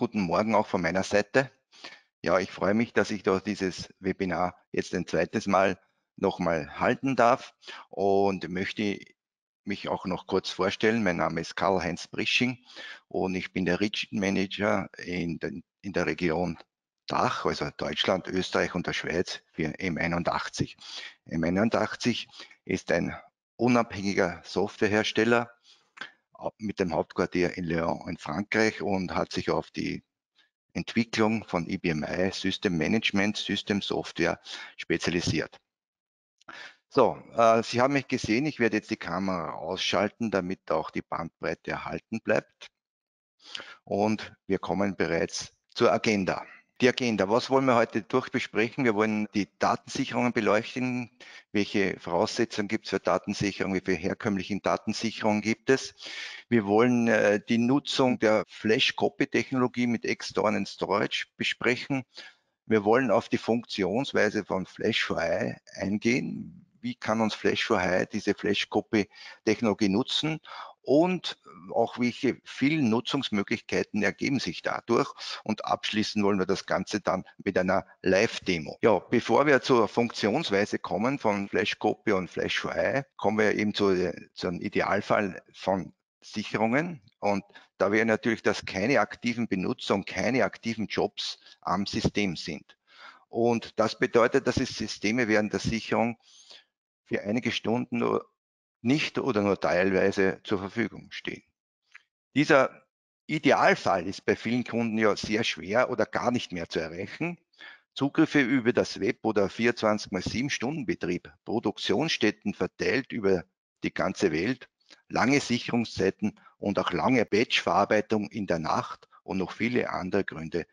guten Morgen auch von meiner Seite. Ja, ich freue mich, dass ich da dieses Webinar jetzt ein zweites Mal nochmal halten darf und möchte mich auch noch kurz vorstellen. Mein Name ist Karl-Heinz Prisching und ich bin der Region Manager in der Region DACH, also Deutschland, Österreich und der Schweiz für M81. M81 ist ein unabhängiger Softwarehersteller mit dem Hauptquartier in Lyon in Frankreich und hat sich auf die Entwicklung von IBM i, System Management, System Software spezialisiert. So, Sie haben mich gesehen, ich werde jetzt die Kamera ausschalten, damit auch die Bandbreite erhalten bleibt. Und wir kommen bereits zur Agenda. Die Agenda, was wollen wir heute durchbesprechen? Wir wollen die Datensicherungen beleuchten. Welche Voraussetzungen gibt es für Datensicherung? Wie viel herkömmlichen Datensicherung gibt es? Wir wollen die Nutzung der Flash-Copy-Technologie mit externen Storage besprechen. Wir wollen auf die Funktionsweise von Flash for i eingehen. Wie kann uns Flash for i diese Flash-Copy-Technologie nutzen? Und auch welche vielen Nutzungsmöglichkeiten ergeben sich dadurch. Und abschließen wollen wir das Ganze dann mit einer Live-Demo. Ja, bevor wir zur Funktionsweise kommen von Flash Copy und Flash for i, kommen wir eben zu einem Idealfall von Sicherungen. Und da wäre natürlich, dass keine aktiven Benutzer und keine aktiven Jobs am System sind. Und das bedeutet, dass es Systeme während der Sicherung für einige Stunden nicht oder nur teilweise zur Verfügung stehen. Dieser Idealfall ist bei vielen Kunden ja sehr schwer oder gar nicht mehr zu erreichen. Zugriffe über das Web oder 24×7-Stunden-Betrieb, Produktionsstätten verteilt über die ganze Welt, lange Sicherungszeiten und auch lange Batch-Verarbeitung in der Nacht und noch viele andere Gründe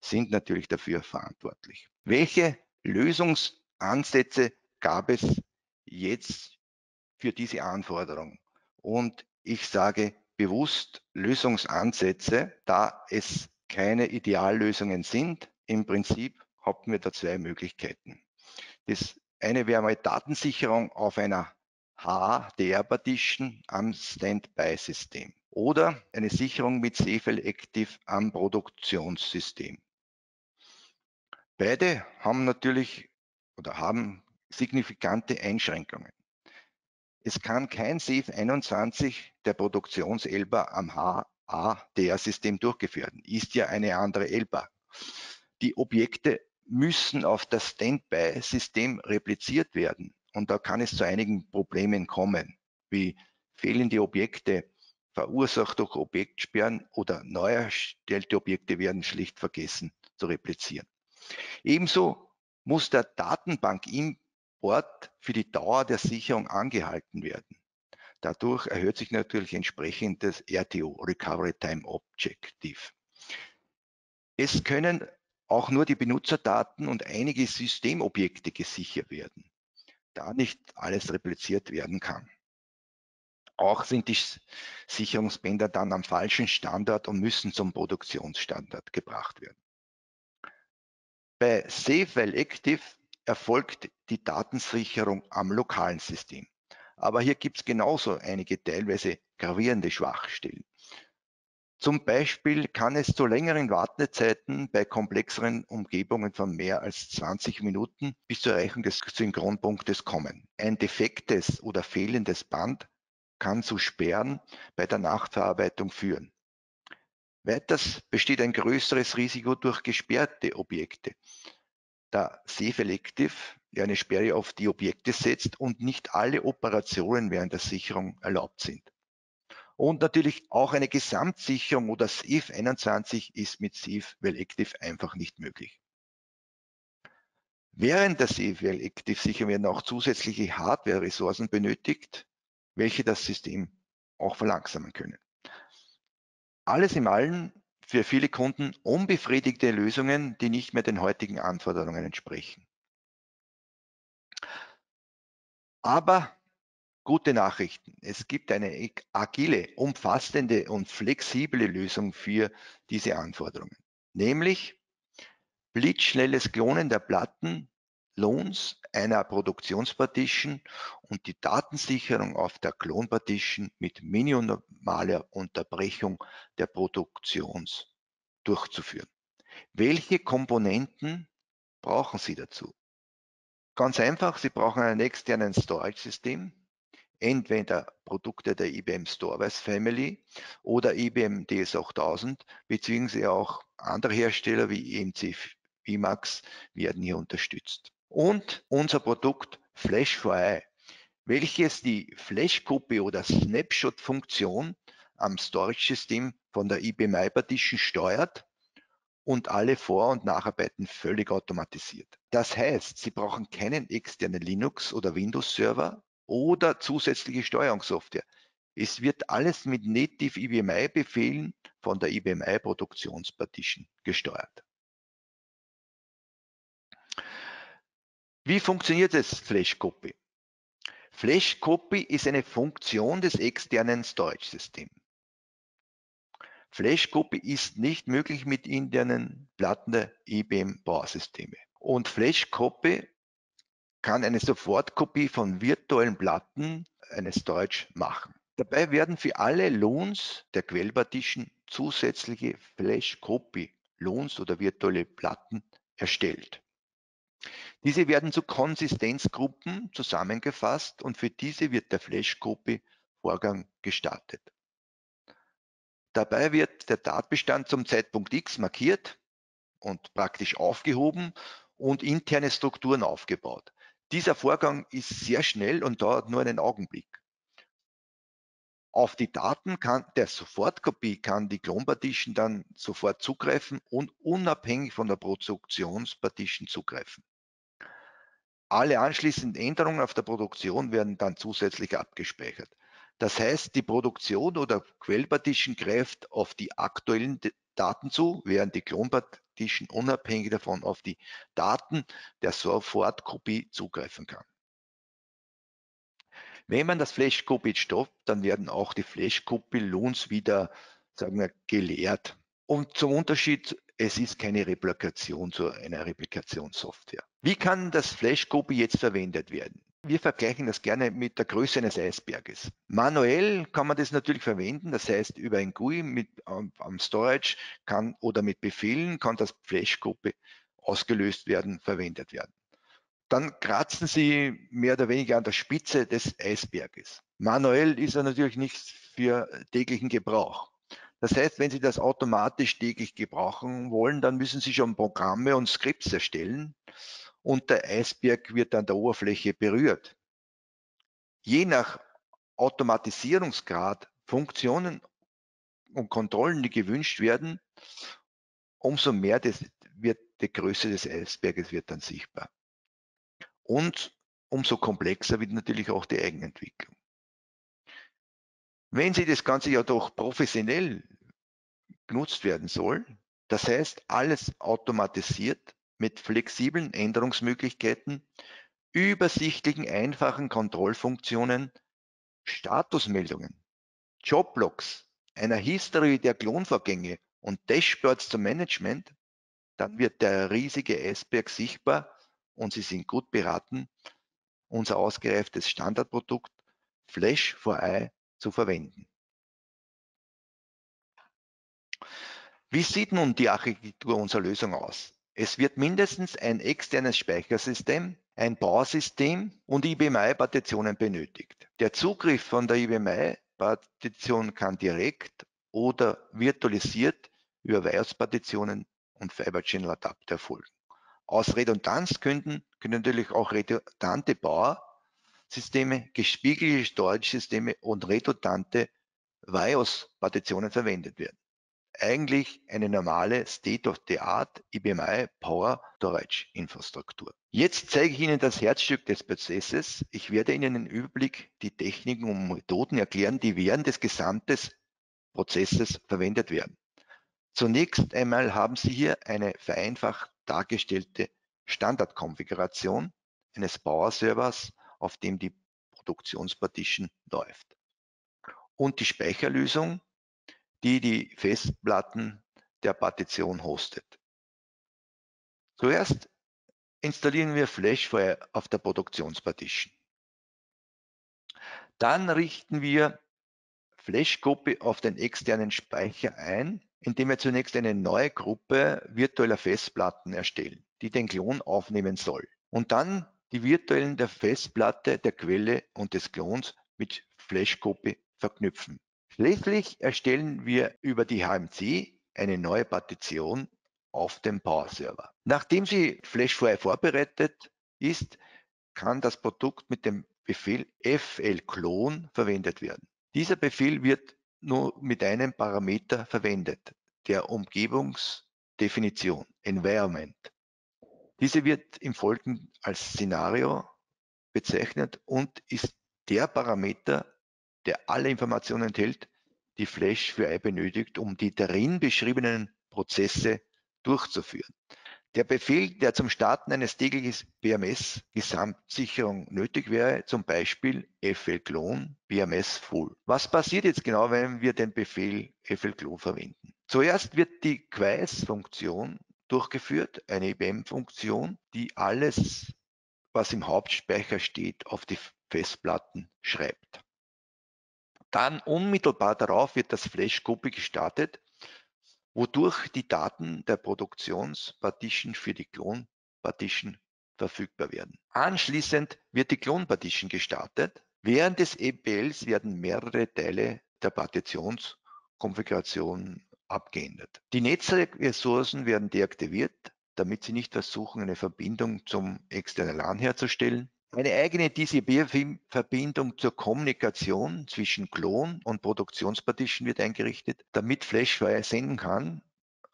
sind natürlich dafür verantwortlich. Welche Lösungsansätze gab es jetzt für diese Anforderung? Und ich sage bewusst Lösungsansätze, da es keine Ideallösungen sind. Im Prinzip haben wir da zwei Möglichkeiten. Das eine wäre mal Datensicherung auf einer HDR-Partition am Standby-System oder eine Sicherung mit Save While Active am Produktionssystem. Beide haben natürlich oder haben signifikante Einschränkungen. Es kann kein SAVE21 der Produktions-LPAR am HADR-System durchgeführt werden, ist ja eine andere LPAR. Die Objekte müssen auf das Standby-System repliziert werden und da kann es zu einigen Problemen kommen, wie fehlende Objekte verursacht durch Objektsperren oder neu erstellte Objekte werden schlicht vergessen zu replizieren. Ebenso muss der Datenbank im Ort für die Dauer der Sicherung angehalten werden. Dadurch erhöht sich natürlich entsprechend das RTO, Recovery Time Objective. Es können auch nur die Benutzerdaten und einige Systemobjekte gesichert werden, da nicht alles repliziert werden kann. Auch sind die Sicherungsbänder dann am falschen Standort und müssen zum Produktionsstandort gebracht werden. Bei Save While Active erfolgt die Datensicherung am lokalen System. Aber hier gibt es genauso einige teilweise gravierende Schwachstellen. Zum Beispiel kann es zu längeren Wartezeiten bei komplexeren Umgebungen von mehr als 20 Minuten bis zur Erreichung des Synchronpunktes kommen. Ein defektes oder fehlendes Band kann zu Sperren bei der Nachverarbeitung führen. Weiters besteht ein größeres Risiko durch gesperrte Objekte, da Save While Active eine Sperre auf die Objekte setzt und nicht alle Operationen während der Sicherung erlaubt sind. Und natürlich auch eine Gesamtsicherung oder SAVE21 ist mit Save While Active einfach nicht möglich. Während der Save While Active Sicherung werden auch zusätzliche Hardware-Ressourcen benötigt, welche das System auch verlangsamen können. Alles in allem für viele Kunden unbefriedigte Lösungen, die nicht mehr den heutigen Anforderungen entsprechen. Aber gute Nachrichten. Es gibt eine agile, umfassende und flexible Lösung für diese Anforderungen. Nämlich blitzschnelles Klonen der Platten, Lohns einer Produktionspartition und die Datensicherung auf der Klonpartition mit minimaler Unterbrechung der Produktions- durchzuführen. Welche Komponenten brauchen Sie dazu? Ganz einfach, Sie brauchen ein externen Storage-System, entweder Produkte der IBM Storwize Family oder IBM DS8000, beziehungsweise auch andere Hersteller wie EMC VMAX werden hier unterstützt. Und unser Produkt Flash for i, welches die Flash Copy oder Snapshot Funktion am Storage System von der IBM i Partition steuert und alle Vor- und Nacharbeiten völlig automatisiert. Das heißt, Sie brauchen keinen externen Linux- oder Windows-Server oder zusätzliche Steuerungssoftware. Es wird alles mit Native IBM i-Befehlen von der IBM i Produktionspartition gesteuert. Wie funktioniert das Flash Copy? Flash Copy ist eine Funktion des externen Storage-Systems. Flash Copy ist nicht möglich mit internen Platten der IBM Bausysteme. Und Flash Copy kann eine Sofortkopie von virtuellen Platten eines Storage machen. Dabei werden für alle Loans der Quellpartition zusätzliche Flash Copy Loans oder virtuelle Platten erstellt. Diese werden zu Konsistenzgruppen zusammengefasst und für diese wird der Flash Copy Vorgang gestartet. Dabei wird der Tatbestand zum Zeitpunkt X markiert und praktisch aufgehoben und interne Strukturen aufgebaut. Dieser Vorgang ist sehr schnell und dauert nur einen Augenblick. Auf die Daten der Sofortkopie kann die Clone-Partition dann sofort zugreifen und unabhängig von der Produktionspartition zugreifen. Alle anschließenden Änderungen auf der Produktion werden dann zusätzlich abgespeichert. Das heißt, die Produktion oder Quellpartition greift auf die aktuellen Daten zu, während die Clone-Partition unabhängig davon auf die Daten der Sofortkopie zugreifen kann. Wenn man das Flash Copy stoppt, dann werden auch die Flash Copy Loans wieder, sagen wir, geleert. Und zum Unterschied, es ist keine Replikation zu einer Replikationssoftware. Wie kann das Flash Copy jetzt verwendet werden? Wir vergleichen das gerne mit der Größe eines Eisberges. Manuell kann man das natürlich verwenden, das heißt über ein GUI am Storage kann oder mit Befehlen kann das Flash Copy ausgelöst werden, verwendet werden. Dann kratzen Sie mehr oder weniger an der Spitze des Eisberges. Manuell ist er natürlich nicht für täglichen Gebrauch. Das heißt, wenn Sie das automatisch täglich gebrauchen wollen, dann müssen Sie schon Programme und Skripts erstellen. Und der Eisberg wird an der Oberfläche berührt. Je nach Automatisierungsgrad, Funktionen und Kontrollen, die gewünscht werden, umso mehr die Größe des Eisberges wird dann sichtbar. Und umso komplexer wird natürlich auch die Eigenentwicklung. Wenn Sie das Ganze ja doch professionell genutzt werden soll, das heißt alles automatisiert, mit flexiblen Änderungsmöglichkeiten, übersichtlichen, einfachen Kontrollfunktionen, Statusmeldungen, Joblogs, einer History der Klonvorgänge und Dashboards zum Management, dann wird der riesige Eisberg sichtbar und Sie sind gut beraten, unser ausgereiftes Standardprodukt Flash for i zu verwenden. Wie sieht nun die Architektur unserer Lösung aus? Es wird mindestens ein externes Speichersystem, ein Bausystem und IBM i-Partitionen benötigt. Der Zugriff von der IBM i-Partition kann direkt oder virtualisiert über Virus-Partitionen und Fiber Channel Adapter erfolgen. Aus Redundanzgründen können natürlich auch redundante Bausysteme, gespiegelte Storage-Systeme und redundante Virus-Partitionen verwendet werden. Eigentlich eine normale State-of-the-Art IBM i Power Storage Infrastruktur. Jetzt zeige ich Ihnen das Herzstück des Prozesses. Ich werde Ihnen einen Überblick, die Techniken und Methoden erklären, die während des gesamten Prozesses verwendet werden. Zunächst einmal haben Sie hier eine vereinfacht dargestellte Standardkonfiguration eines Power-Servers, auf dem die Produktionspartition läuft. Und die Speicherlösung, die Festplatten der Partition hostet. Zuerst installieren wir Flash for i auf der Produktionspartition. Dann richten wir Flash Copy auf den externen Speicher ein, indem wir zunächst eine neue Gruppe virtueller Festplatten erstellen, die den Klon aufnehmen soll, und dann die virtuellen der Festplatte, der Quelle und des Klons mit Flash Copy verknüpfen. Schließlich erstellen wir über die HMC eine neue Partition auf dem Power-Server. Nachdem sie Flash for i vorbereitet ist, kann das Produkt mit dem Befehl FL-Klon verwendet werden. Dieser Befehl wird nur mit einem Parameter verwendet, der Umgebungsdefinition, Environment. Diese wird im Folgenden als Szenario bezeichnet und ist der Parameter, der alle Informationen enthält, die Flash for i benötigt, um die darin beschriebenen Prozesse durchzuführen. Der Befehl, der zum Starten eines täglichen BMS-Gesamtsicherung nötig wäre, zum Beispiel FL-Klon, BMS-Full. Was passiert jetzt genau, wenn wir den Befehl FL-Klon verwenden? Zuerst wird die Queries-Funktion durchgeführt, eine IBM-Funktion, die alles, was im Hauptspeicher steht, auf die Festplatten schreibt. Dann unmittelbar darauf wird das Flash-Copy gestartet, wodurch die Daten der Produktionspartition für die Klonpartition verfügbar werden. Anschließend wird die Klonpartition gestartet. Während des EPLs werden mehrere Teile der Partitionskonfiguration abgeändert. Die Netzwerkressourcen werden deaktiviert, damit sie nicht versuchen, eine Verbindung zum externen LAN herzustellen. Eine eigene DCB-Verbindung zur Kommunikation zwischen Klon und Produktionspartition wird eingerichtet, damit Flash for i senden kann,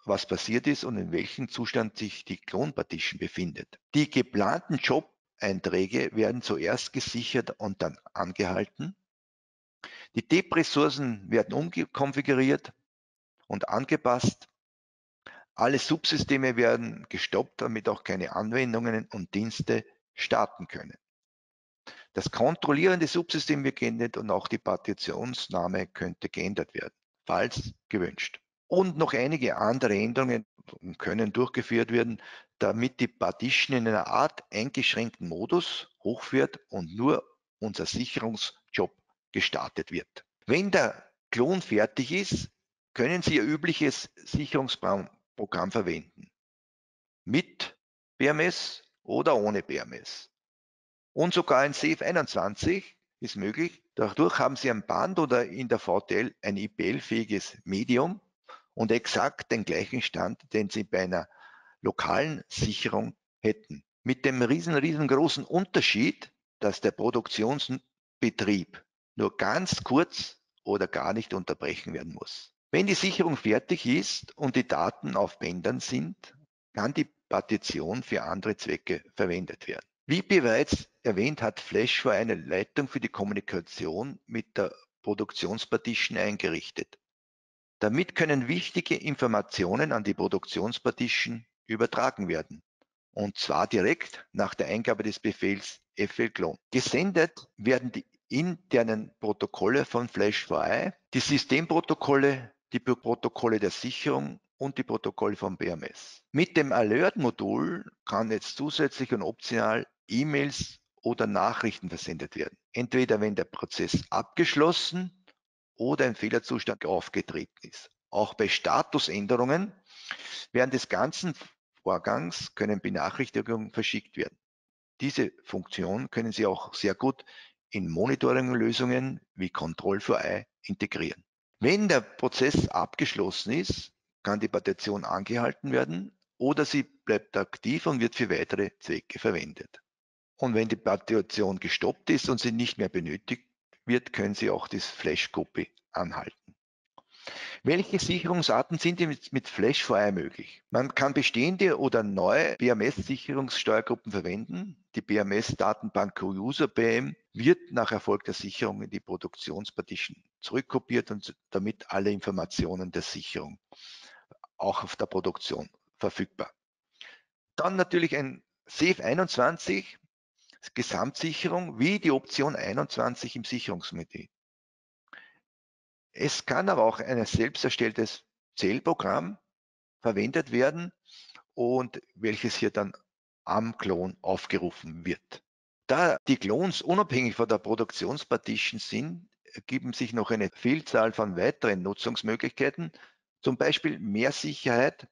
was passiert ist und in welchem Zustand sich die Klonpartition befindet. Die geplanten Job-Einträge werden zuerst gesichert und dann angehalten. Die DEP-Ressourcen werden umkonfiguriert und angepasst. Alle Subsysteme werden gestoppt, damit auch keine Anwendungen und Dienste starten können. Das kontrollierende Subsystem wird geändert und auch die Partitionsname könnte geändert werden, falls gewünscht. Und noch einige andere Änderungen können durchgeführt werden, damit die Partition in einer Art eingeschränkten Modus hochfährt und nur unser Sicherungsjob gestartet wird. Wenn der Klon fertig ist, können Sie Ihr übliches Sicherungsprogramm verwenden. Mit BMS oder ohne BMS. Und sogar ein SAVE21 ist möglich. Dadurch haben Sie am Band oder in der VTL ein IPL-fähiges Medium und exakt den gleichen Stand, den Sie bei einer lokalen Sicherung hätten. Mit dem riesengroßen Unterschied, dass der Produktionsbetrieb nur ganz kurz oder gar nicht unterbrechen werden muss. Wenn die Sicherung fertig ist und die Daten auf Bändern sind, kann die Partition für andere Zwecke verwendet werden. Wie bereits erwähnt, hat Flash for i eine Leitung für die Kommunikation mit der Produktionspartition eingerichtet. Damit können wichtige Informationen an die Produktionspartition übertragen werden, und zwar direkt nach der Eingabe des Befehls FL-Klon. Gesendet werden die internen Protokolle von Flash for i, die Systemprotokolle, die Protokolle der Sicherung und die Protokolle von BMS. Mit dem Alert-Modul kann jetzt zusätzlich und optional E-Mails oder Nachrichten versendet werden. Entweder wenn der Prozess abgeschlossen oder ein Fehlerzustand aufgetreten ist. Auch bei Statusänderungen während des ganzen Vorgangs können Benachrichtigungen verschickt werden. Diese Funktion können Sie auch sehr gut in Monitoring-Lösungen wie Control for i integrieren. Wenn der Prozess abgeschlossen ist, kann die Partition angehalten werden oder sie bleibt aktiv und wird für weitere Zwecke verwendet. Und wenn die Partition gestoppt ist und sie nicht mehr benötigt wird, können Sie auch das Flash-Copy anhalten. Welche Sicherungsarten sind mit Flash for i möglich? Man kann bestehende oder neue BMS-Sicherungssteuergruppen verwenden. Die BMS-Datenbank QUSER-BM wird nach erfolgter Sicherung in die Produktionspartition zurückkopiert und damit alle Informationen der Sicherung auch auf der Produktion verfügbar. Dann natürlich ein SAVE21 Gesamtsicherung wie die Option 21 im Sicherungsmenü. Es kann aber auch ein selbst erstelltes Zellprogramm verwendet werden und welches hier dann am Klon aufgerufen wird. Da die Klons unabhängig von der Produktionspartition sind, ergeben sich noch eine Vielzahl von weiteren Nutzungsmöglichkeiten, Zum Beispiel mehr Sicherheit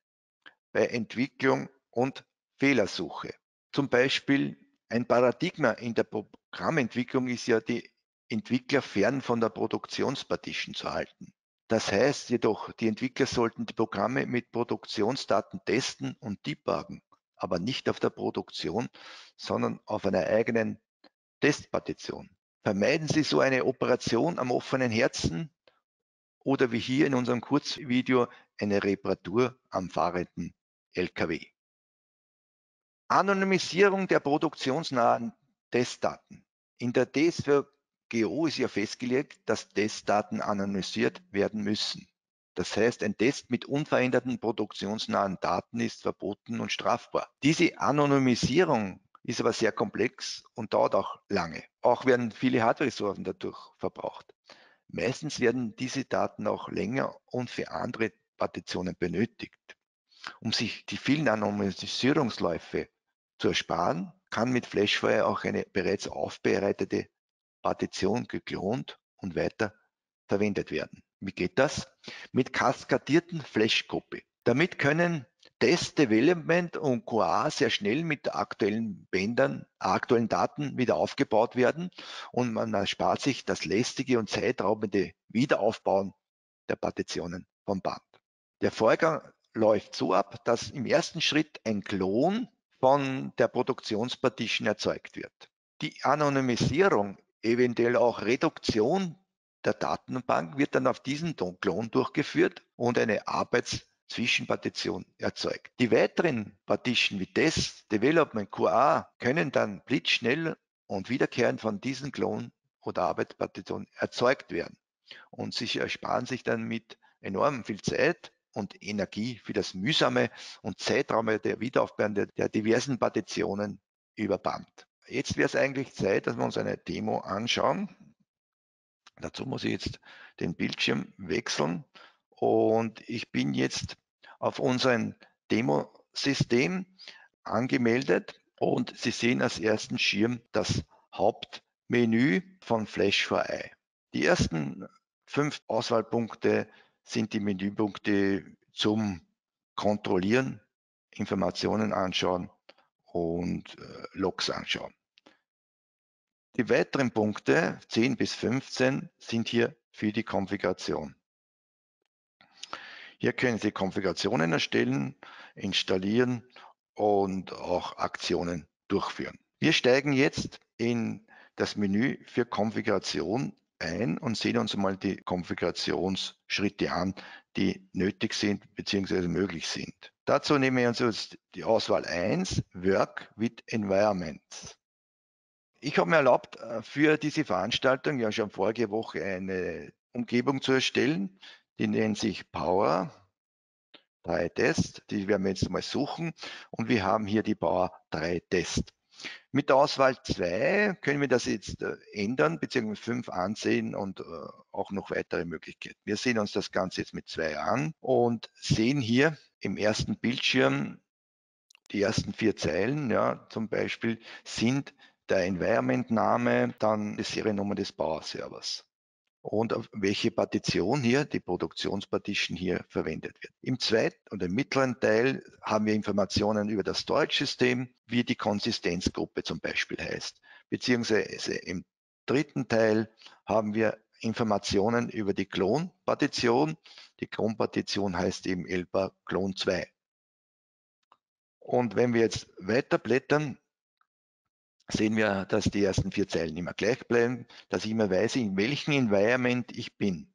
bei Entwicklung und Fehlersuche. Zum Beispiel ein Paradigma in der Programmentwicklung ist ja, die Entwickler fern von der Produktionspartition zu halten. Das heißt jedoch, die Entwickler sollten die Programme mit Produktionsdaten testen und debuggen, aber nicht auf der Produktion, sondern auf einer eigenen Testpartition. Vermeiden Sie so eine Operation am offenen Herzen oder wie hier in unserem Kurzvideo eine Reparatur am fahrenden LKW. Anonymisierung der produktionsnahen Testdaten. In der DSGVO ist ja festgelegt, dass Testdaten anonymisiert werden müssen. Das heißt, ein Test mit unveränderten produktionsnahen Daten ist verboten und strafbar. Diese Anonymisierung ist aber sehr komplex und dauert auch lange. Auch werden viele Hardware-Ressourcen dadurch verbraucht. Meistens werden diese Daten auch länger und für andere Partitionen benötigt. Um sich die vielen Anonymisierungsläufe zu ersparen, kann mit Flash for i auch eine bereits aufbereitete Partition geklont und weiter verwendet werden. Wie geht das? Mit kaskadierten Flash Copy. Damit können Test, Development und QA sehr schnell mit aktuellen Bändern, aktuellen Daten wieder aufgebaut werden und man erspart sich das lästige und zeitraubende Wiederaufbauen der Partitionen vom Band. Der Vorgang läuft so ab, dass im ersten Schritt ein Klon von der Produktionspartition erzeugt wird. Die Anonymisierung, eventuell auch Reduktion der Datenbank, wird dann auf diesen Klon durchgeführt und eine Arbeitszwischenpartition erzeugt. Die weiteren Partitionen wie Test, Development, QA können dann blitzschnell und wiederkehrend von diesem Klon oder Arbeitspartition erzeugt werden und sie ersparen sich dann mit enorm viel Zeit und Energie für das mühsame und zeitraubende der Wiederaufbau der diversen Partitionen über Band. Jetzt wäre es eigentlich Zeit, dass wir uns eine Demo anschauen. Dazu muss ich jetzt den Bildschirm wechseln und ich bin jetzt auf unserem Demosystem angemeldet und Sie sehen als ersten Schirm das Hauptmenü von Flash for i. Die ersten 5 Auswahlpunkte sind die Menüpunkte zum Kontrollieren, Informationen anschauen und Logs anschauen. Die weiteren Punkte 10 bis 15 sind hier für die Konfiguration. Hier können Sie Konfigurationen erstellen, installieren und auch Aktionen durchführen. Wir steigen jetzt in das Menü für Konfiguration ein und sehen uns mal die Konfigurationsschritte an, die nötig sind bzw. möglich sind. Dazu nehmen wir uns jetzt die Auswahl 1, Work with Environments. Ich habe mir erlaubt, für diese Veranstaltung ja schon vorige Woche eine Umgebung zu erstellen. Die nennt sich Power 3 Test. Die werden wir jetzt mal suchen und wir haben hier die Power 3 Test. Mit der Auswahl 2 können wir das jetzt ändern, beziehungsweise 5 ansehen und auch noch weitere Möglichkeiten. Wir sehen uns das Ganze jetzt mit 2 an und sehen hier im ersten Bildschirm die ersten 4 Zeilen. Ja, zum Beispiel sind der Environment-Name, dann die Seriennummer des Power-Servers und auf welche Partition hier, die Produktionspartition hier verwendet wird. Im zweiten oder mittleren Teil haben wir Informationen über das Storage-System, wie die Konsistenzgruppe zum Beispiel heißt, beziehungsweise im dritten Teil haben wir Informationen über die Klonpartition. Die Klonpartition heißt eben LPAR Klon 2. Und wenn wir jetzt weiter blättern, sehen wir, dass die ersten 4 Zeilen immer gleich bleiben, dass ich immer weiß, in welchem Environment ich bin.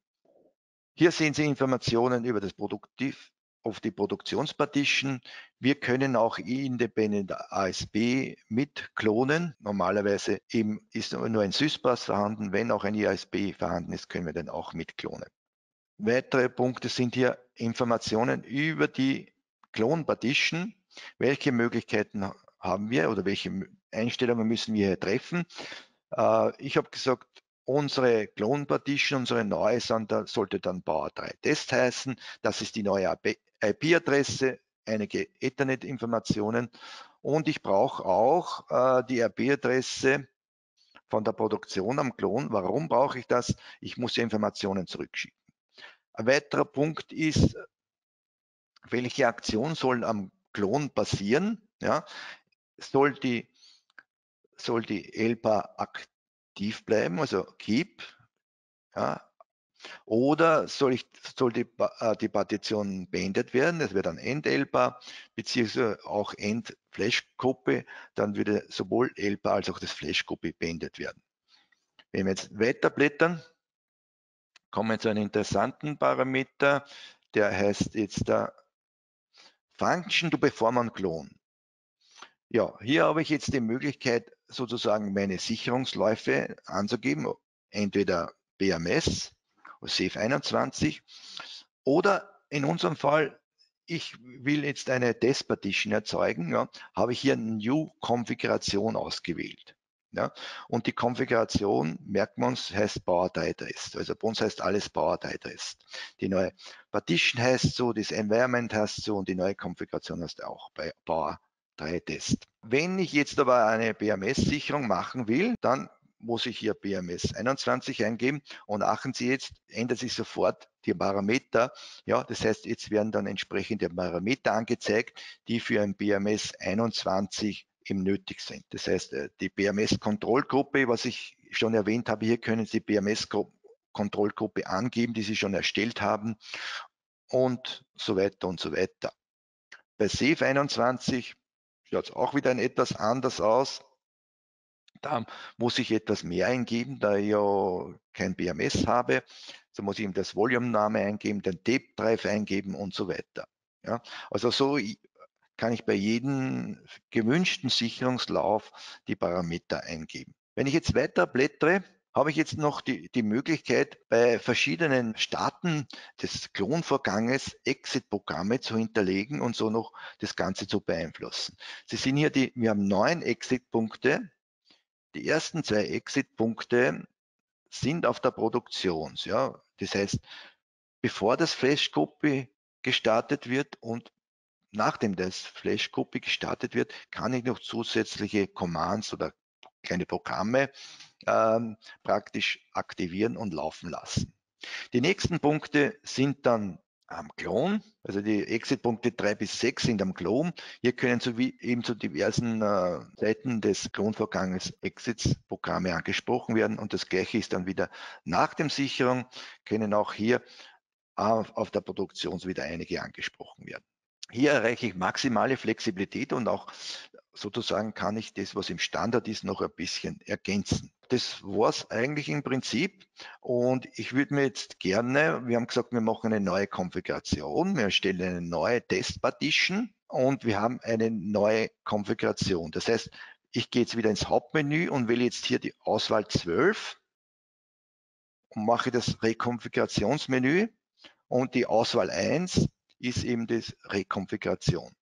Hier sehen Sie Informationen über das Produktiv auf die Produktionspartition. Wir können auch independent IASB mit klonen. Normalerweise eben ist nur ein Syspass vorhanden. Wenn auch ein IASB vorhanden ist, können wir den auch mit klonen. Weitere Punkte sind hier Informationen über die Klonpartition. Welche Möglichkeiten haben wir oder welche Einstellungen müssen wir hier treffen? Ich habe gesagt, unsere Klonpartition, unsere neue, sollte dann Power 3 Test heißen. Das ist die neue IP-Adresse, einige Ethernet-Informationen und ich brauche auch die IP-Adresse von der Produktion am Klon. Warum brauche ich das? Ich muss die Informationen zurückschicken. Ein weiterer Punkt ist welche Aktion soll am Klon passieren? Ja? Soll die LPAR aktiv bleiben, also keep, ja? Oder soll die Partition beendet werden? Das wäre dann End-LPAR bzw. auch End-Flash-Copy. Dann würde sowohl LPAR als auch das Flash-Copy beendet werden. Wenn wir jetzt weiterblättern, kommen wir zu einem interessanten Parameter, der heißt jetzt der Function to Perform on Clone. Ja, hier habe ich jetzt die Möglichkeit, sozusagen meine Sicherungsläufe anzugeben, entweder BMS, SAVE21, oder in unserem Fall, ich will jetzt eine Test Partition erzeugen, ja, habe ich hier New Konfiguration ausgewählt. Ja, und die Konfiguration, merkt man uns, heißt PowerDieTest. Also bei uns heißt alles PowerDieTest. Die neue Partition heißt so, das Environment heißt so und die neue Konfiguration heißt auch bei PowerDieTest. Wenn ich jetzt aber eine BMS-Sicherung machen will, dann muss ich hier BMS 21 eingeben und achten Sie jetzt, ändert sich sofort die Parameter. Ja, das heißt, jetzt werden dann entsprechende Parameter angezeigt, die für ein BMS 21 eben nötig sind. Das heißt, die BMS-Kontrollgruppe, was ich schon erwähnt habe, hier können Sie BMS-Kontrollgruppe angeben, die Sie schon erstellt haben und so weiter und so weiter. Bei SAVE 21 schaut es auch wieder etwas anders aus. Da muss ich etwas mehr eingeben, da ich ja kein BMS habe. So muss ich eben das Volume-Name eingeben, den Tape-Drive eingeben und so weiter. Ja, also so kann ich bei jedem gewünschten Sicherungslauf die Parameter eingeben. Wenn ich jetzt weiter blättere, habe ich jetzt noch die Möglichkeit, bei verschiedenen Staaten des Klonvorganges Exit-Programme zu hinterlegen und so noch das Ganze zu beeinflussen. Sie sehen hier, wir haben 9 Exit-Punkte. Die ersten 2 Exit-Punkte sind auf der Produktion. Ja? Das heißt, bevor das Flash-Copy gestartet wird und nachdem das Flash-Copy gestartet wird, kann ich noch zusätzliche Commands oder kleine Programme praktisch aktivieren und laufen lassen. Die nächsten Punkte sind dann am Klon, also die Exit-Punkte 3 bis 6 sind am Klon. Hier können sowie eben zu diversen Seiten des Klonvorganges Exit-Programme angesprochen werden und das gleiche ist dann wieder nach der Sicherung, können auch hier auf der Produktion wieder einige angesprochen werden. Hier erreiche ich maximale Flexibilität und auch sozusagen kann ich das, was im Standard ist, noch ein bisschen ergänzen. Das war es eigentlich im Prinzip und ich würde mir jetzt gerne, wir haben gesagt, wir machen eine neue Konfiguration, wir erstellen eine neue Test-Partition und wir haben eine neue Konfiguration. Das heißt, ich gehe jetzt wieder ins Hauptmenü und wähle jetzt hier die Auswahl 12 und mache das Rekonfigurationsmenü und die Auswahl 1 ist eben das Rekonfiguration.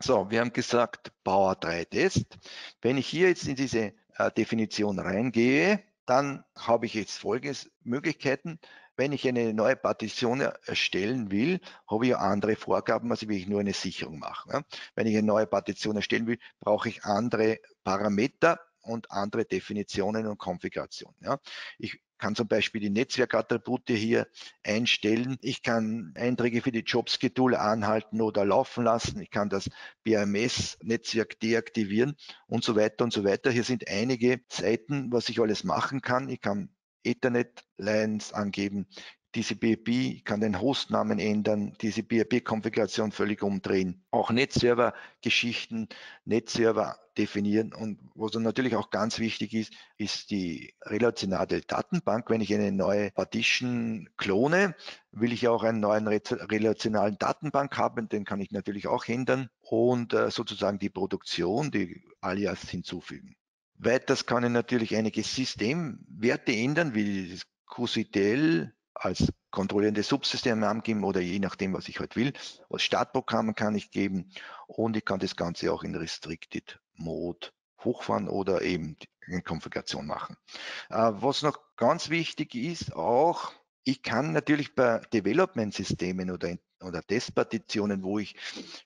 So, wir haben gesagt, PowerDieTest. Wenn ich hier jetzt in diese Definition reingehe, dann habe ich jetzt folgende Möglichkeiten. Wenn ich eine neue Partition erstellen will, habe ich ja andere Vorgaben, als wenn ich nur eine Sicherung mache. Wenn ich eine neue Partition erstellen will, brauche ich andere Parameter und andere Definitionen und Konfigurationen. Ja. Ich kann zum Beispiel die Netzwerkattribute hier einstellen. Ich kann Einträge für die Job-Schedule anhalten oder laufen lassen. Ich kann das BMS-Netzwerk deaktivieren und so weiter und so weiter. Hier sind einige Seiten, was ich alles machen kann. Ich kann Ethernet-Lines angeben, DCB, ich kann den Hostnamen ändern, DCB-Konfiguration völlig umdrehen, auch Netzserver-Geschichten, Netzserver definieren und was dann natürlich auch ganz wichtig ist, ist die relationale Datenbank. Wenn ich eine neue Partition klone, will ich auch einen neuen relationalen Datenbank haben, den kann ich natürlich auch ändern und sozusagen die Produktion, die Alias hinzufügen. Weiters kann ich natürlich einige Systemwerte ändern, wie das QCDL, als kontrollierende Subsysteme angeben oder je nachdem, was ich halt will. Als Startprogramm kann ich geben und ich kann das Ganze auch in Restricted Mode hochfahren oder eben eine Konfiguration machen. Was noch ganz wichtig ist auch, ich kann natürlich bei Development-Systemen oder Testpartitionen, wo ich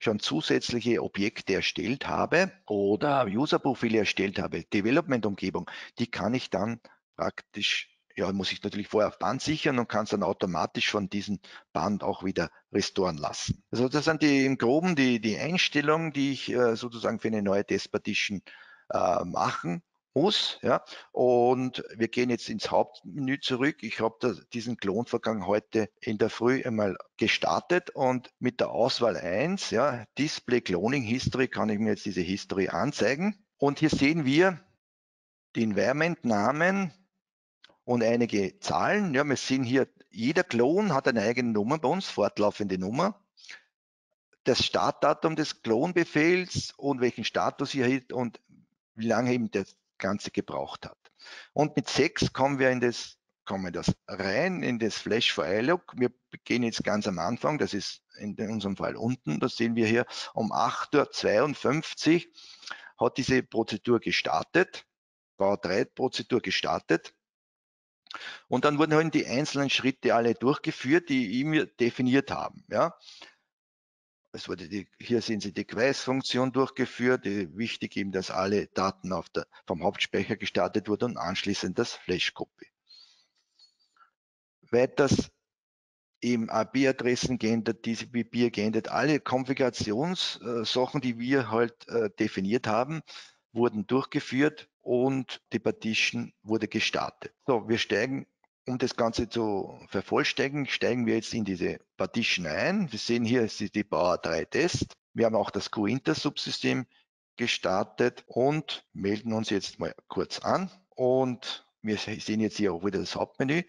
schon zusätzliche Objekte erstellt habe oder User-Profile erstellt habe, Development-Umgebung, die kann ich dann praktisch ja, muss ich natürlich vorher auf Band sichern und kann es dann automatisch von diesem Band auch wieder restoren lassen. Also das sind die im Groben die Einstellungen, die ich sozusagen für eine neue Testpartition machen muss. Ja. Und wir gehen jetzt ins Hauptmenü zurück. Ich habe diesen Klonvorgang heute in der Früh einmal gestartet und mit der Auswahl 1, ja, Display Cloning History, kann ich mir jetzt diese History anzeigen. Und hier sehen wir die Environment-Namen und einige Zahlen. Ja, wir sehen hier, jeder Klon hat eine eigene Nummer bei uns, fortlaufende Nummer. Das Startdatum des Klonbefehls und welchen Status er hat und wie lange eben das Ganze gebraucht hat. Und mit 6 kommen wir in das Flash for i. Wir gehen jetzt ganz am Anfang, das ist in unserem Fall unten, das sehen wir hier um 8:52 Uhr hat diese Prozedur gestartet, Bau3-Prozedur gestartet. Und dann wurden halt die einzelnen Schritte alle durchgeführt, die wir definiert haben. Ja. Es wurde hier sehen Sie die Quest-Funktion durchgeführt, wichtig eben, dass alle Daten vom Hauptspeicher gestartet wurden und anschließend das Flash-Copy. Weiters eben IP-Adressen geändert, DCB geändert, alle Konfigurationssachen, die wir halt definiert haben, wurden durchgeführt und die Partition wurde gestartet. So, wir steigen, um das Ganze zu vervollständigen, steigen wir jetzt in diese Partition ein. Wir sehen hier, es ist die BAUER3-Test. Wir haben auch das QInter-Subsystem gestartet und melden uns jetzt mal kurz an. Und wir sehen jetzt hier auch wieder das Hauptmenü.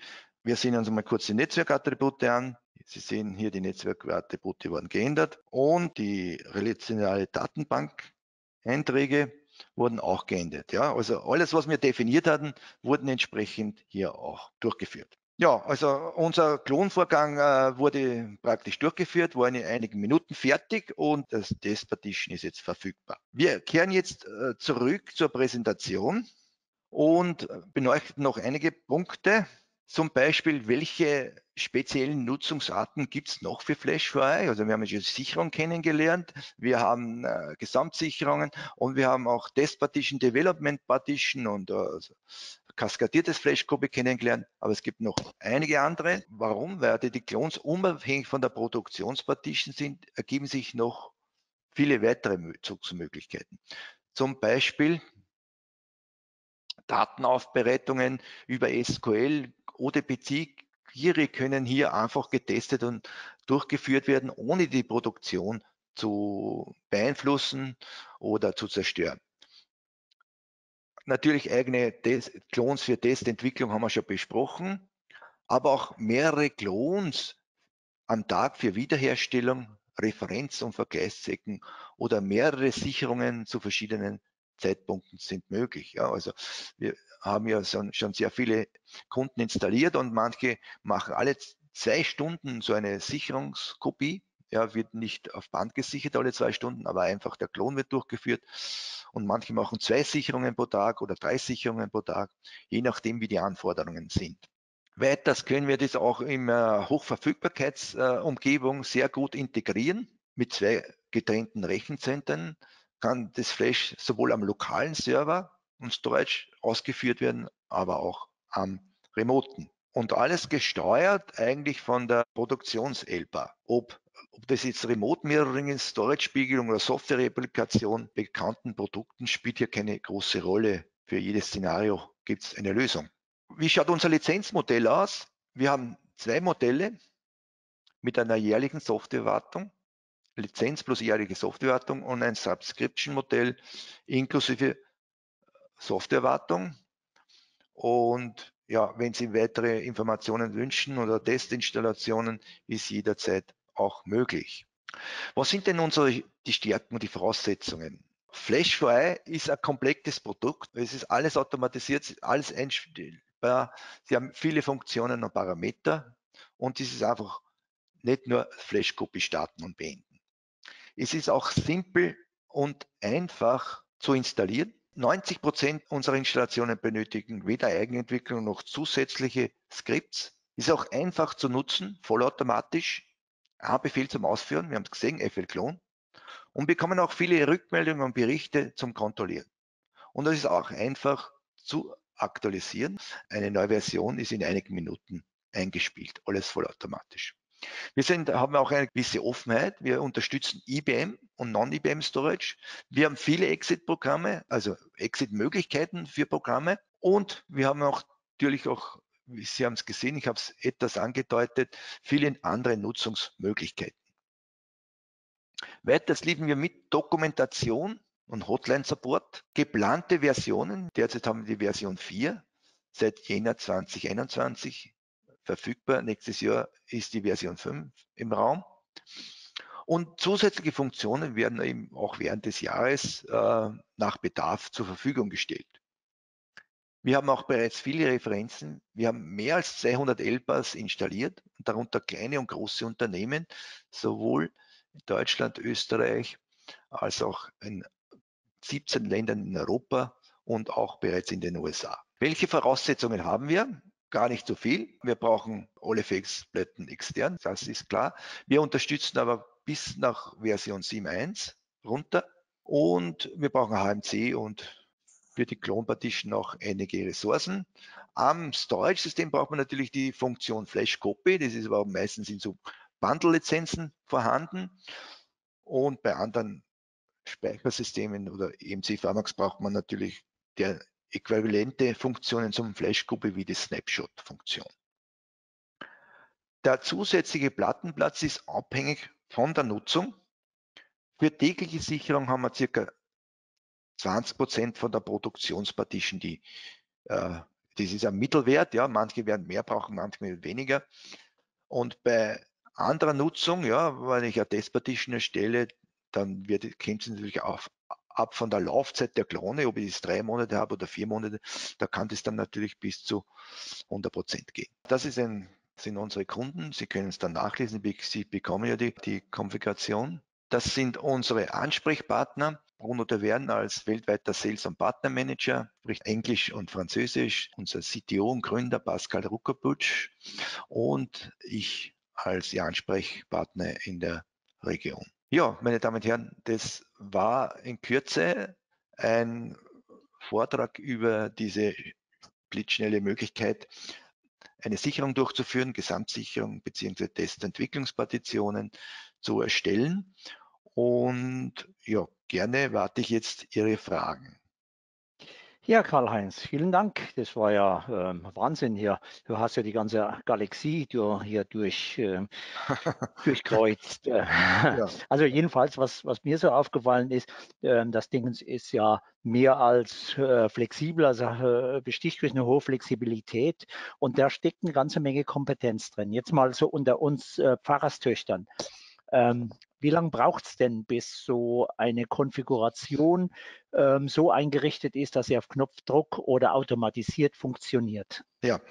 Wir sehen uns mal kurz die Netzwerkattribute an. Sie sehen hier, die Netzwerkattribute wurden geändert und die relationale Datenbank-Einträge wurden auch geändert. Ja, also alles, was wir definiert hatten, wurden entsprechend hier auch durchgeführt. Ja, also unser Klonvorgang wurde praktisch durchgeführt, war in einigen Minuten fertig und das Testpartition ist jetzt verfügbar. Wir kehren jetzt zurück zur Präsentation und beleuchten noch einige Punkte. Zum Beispiel, welche speziellen Nutzungsarten gibt es noch für Flash for i? Also wir haben jetzt Sicherung kennengelernt, wir haben Gesamtsicherungen und wir haben auch Test Partition, Development Partition und kaskadiertes Flash Copy kennengelernt. Aber es gibt noch einige andere. Warum? Weil die Klons unabhängig von der Produktionspartition sind, ergeben sich noch viele weitere Nutzungsmöglichkeiten. Zum Beispiel Datenaufbereitungen über SQL, ODPC, Query können hier einfach getestet und durchgeführt werden, ohne die Produktion zu beeinflussen oder zu zerstören. Natürlich eigene Klons für Testentwicklung haben wir schon besprochen, aber auch mehrere Klons am Tag für Wiederherstellung, Referenz- und Vergleichszwecken oder mehrere Sicherungen zu verschiedenen Zeitpunkten sind möglich. Ja, also wir haben ja schon sehr viele Kunden installiert und manche machen alle 2 Stunden so eine Sicherungskopie. Ja, wird nicht auf Band gesichert alle 2 Stunden, aber einfach der Klon wird durchgeführt. Und manche machen 2 Sicherungen pro Tag oder 3 Sicherungen pro Tag, je nachdem wie die Anforderungen sind. Weiters können wir das auch in Hochverfügbarkeitsumgebung sehr gut integrieren mit 2 getrennten Rechenzentren. Kann das Flash sowohl am lokalen Server und Storage ausgeführt werden, aber auch am remoten. Und alles gesteuert eigentlich von der Produktions-LPAR. Ob das jetzt Remote-Mirroring ist, Storage-Spiegelung oder Software-Replikation, bekannten Produkten spielt hier keine große Rolle. Für jedes Szenario gibt es eine Lösung. Wie schaut unser Lizenzmodell aus? Wir haben 2 Modelle mit einer jährlichen Softwarewartung. Lizenz plus jährliche Softwarewartung und ein Subscription-Modell inklusive Softwarewartung. Und ja, wenn Sie weitere Informationen wünschen oder Testinstallationen, ist jederzeit auch möglich. Was sind denn die Stärken und die Voraussetzungen? Flash for i ist ein komplexes Produkt. Es ist alles automatisiert, alles einstellbar. Sie haben viele Funktionen und Parameter und es ist einfach nicht nur Flash-Copy starten und beenden. Es ist auch simpel und einfach zu installieren. 90% unserer Installationen benötigen weder Eigenentwicklung noch zusätzliche Skripts. Ist auch einfach zu nutzen, vollautomatisch. A-Befehl zum Ausführen, wir haben es gesehen, FL-Klon. Und bekommen auch viele Rückmeldungen und Berichte zum Kontrollieren. Und das ist auch einfach zu aktualisieren. Eine neue Version ist in einigen Minuten eingespielt, alles vollautomatisch. Wir haben auch eine gewisse Offenheit. Wir unterstützen IBM und Non-IBM Storage. Wir haben viele Exit-Programme, also Exit-Möglichkeiten für Programme. Und wir haben auch natürlich auch, Sie haben es gesehen, ich habe es etwas angedeutet, viele andere Nutzungsmöglichkeiten. Weiters liefern wir mit Dokumentation und Hotline-Support, geplante Versionen. Derzeit haben wir die Version 4 seit Jänner 2021 verfügbar. Nächstes Jahr ist die Version 5 im Raum. Und zusätzliche Funktionen werden eben auch während des Jahres nach Bedarf zur Verfügung gestellt. Wir haben auch bereits viele Referenzen. Wir haben mehr als 200 LPARs installiert, darunter kleine und große Unternehmen, sowohl in Deutschland, Österreich, als auch in 17 Ländern in Europa und auch bereits in den USA. Welche Voraussetzungen haben wir? Gar nicht so viel. Wir brauchen alle Festplatten extern, das ist klar. Wir unterstützen aber bis nach Version 7.1 runter und wir brauchen HMC und für die Clone-Partition auch einige Ressourcen. Am Storage-System braucht man natürlich die Funktion Flash Copy, das ist aber meistens in so Bundle-Lizenzen vorhanden und bei anderen Speichersystemen oder EMC VMAX braucht man natürlich der äquivalente Funktionen zum Flash Copy wie die Snapshot-Funktion. Der zusätzliche Plattenplatz ist abhängig von der Nutzung. Für tägliche Sicherung haben wir circa 20% von der Produktionspartition, das ist ein Mittelwert, ja, manche werden mehr brauchen, manche weniger. Und bei anderer Nutzung, ja, wenn ich eine Testpartition erstelle, dann kommt es natürlich auch ab von der Laufzeit der Klone, ob ich es 3 Monate habe oder 4 Monate, da kann das dann natürlich bis zu 100% gehen. Das sind unsere Kunden, Sie können es dann nachlesen, Sie bekommen ja die Konfiguration. Das sind unsere Ansprechpartner. Bruno de Verne als weltweiter Sales- und Partnermanager, spricht Englisch und Französisch, unser CTO und Gründer Pascal Rackebusch und ich als Ihr Ansprechpartner in der Region. Ja, meine Damen und Herren, das war in Kürze ein Vortrag über diese blitzschnelle Möglichkeit, eine Sicherung durchzuführen, Gesamtsicherung bzw. Testentwicklungspartitionen zu erstellen. Und ja, gerne warte ich jetzt Ihre Fragen. Ja, Karl-Heinz, vielen Dank. Das war ja Wahnsinn hier. Du hast ja die ganze Galaxie hier durchkreuzt. Ja. Also jedenfalls, was mir so aufgefallen ist, das Ding ist ja mehr als flexibel, also besticht durch eine hohe Flexibilität und da steckt eine ganze Menge Kompetenz drin. Jetzt mal so unter uns Pfarrerstöchtern. Wie lange braucht es denn, bis so eine Konfiguration so eingerichtet ist, dass sie auf Knopfdruck oder automatisiert funktioniert? Ja,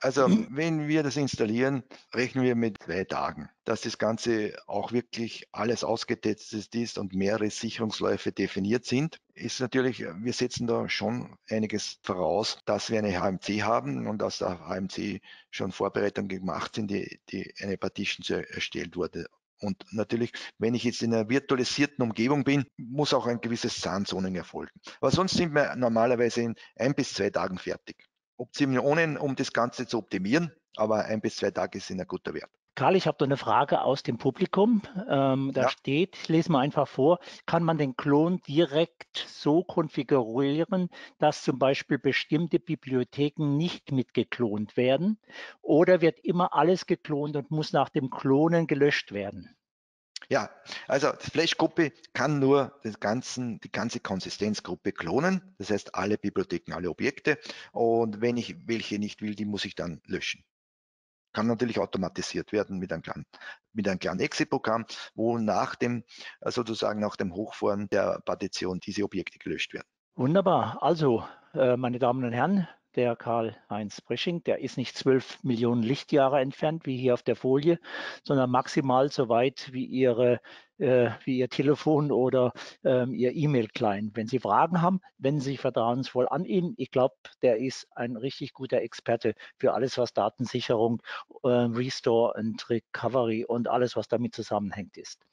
also wenn wir das installieren, rechnen wir mit 2 Tagen, dass das Ganze auch wirklich alles ausgetestet ist und mehrere Sicherungsläufe definiert sind. Ist natürlich, wir setzen da schon einiges voraus, dass wir eine HMC haben und dass auf HMC schon Vorbereitungen gemacht sind, die eine Partition erstellt wurde. Und natürlich, wenn ich jetzt in einer virtualisierten Umgebung bin, muss auch ein gewisses Sandzoning erfolgen. Aber sonst sind wir normalerweise in 1 bis 2 Tagen fertig. Optionen, um das Ganze zu optimieren, aber 1 bis 2 Tage sind ein guter Wert. Karl, ich habe da eine Frage aus dem Publikum. Da steht, ich lese mal einfach vor, kann man den Klon direkt so konfigurieren, dass zum Beispiel bestimmte Bibliotheken nicht mitgeklont werden? Oder wird immer alles geklont und muss nach dem Klonen gelöscht werden? Ja, also die Flash-Gruppe kann nur die ganze Konsistenzgruppe klonen. Das heißt, alle Bibliotheken, alle Objekte. Und wenn ich welche nicht will, die muss ich dann löschen. Kann natürlich automatisiert werden mit einem kleinen Exit-Programm, wo nach dem Hochfahren der Partition diese Objekte gelöscht werden. Wunderbar. Also, meine Damen und Herren, der Karl-Heinz Prisching, der ist nicht 12 Millionen Lichtjahre entfernt, wie hier auf der Folie, sondern maximal so weit wie Ihr Telefon oder Ihr E-Mail-Client. Wenn Sie Fragen haben, wenden Sie sich vertrauensvoll an ihn. Ich glaube, der ist ein richtig guter Experte für alles, was Datensicherung, Restore und Recovery und alles, was damit zusammenhängt ist.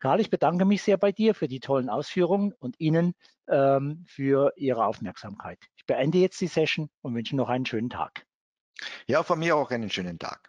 Karl, ich bedanke mich sehr bei dir für die tollen Ausführungen und Ihnen für Ihre Aufmerksamkeit. beende jetzt die Session und wünsche noch einen schönen Tag. Ja, von mir auch einen schönen Tag.